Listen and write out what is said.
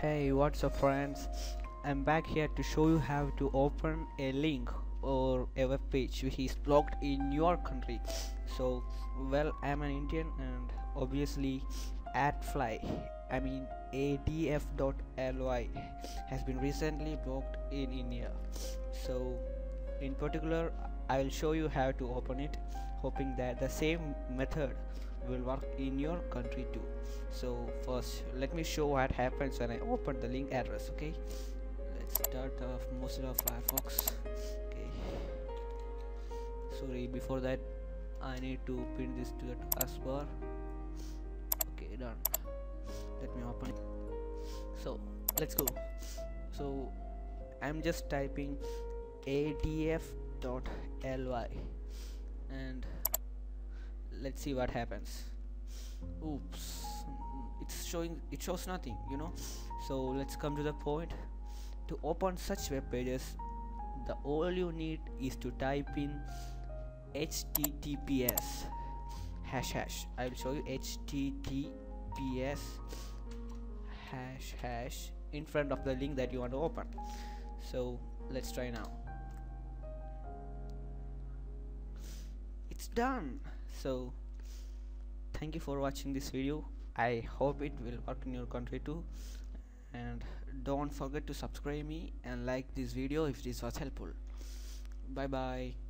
Hey, what's up friends, I'm back here to show you how to open a link or a web page which is blocked in your country. So well, I'm an Indian and obviously adf.ly, I mean adf.ly has been recently blocked in India. So in particular I will show you how to open it, hoping that the same method will work in your country too. So first let me show what happens when I open the link address. Okay, let's start off Mozilla Firefox. Okay, sorry, before that I need to pin this to the taskbar. Okay, done. Let me open it. So let's go. So I'm just typing adf.ly and let's see what happens. Oops, it shows nothing, you know. So let's come to the point. To open such web pages, all you need is to type in https ##. I will show you https # in front of the link that you want to open. So let's try now. It's done. So thank you for watching this video. I hope it will work in your country too, and don't forget to subscribe me and like this video if this was helpful. Bye bye.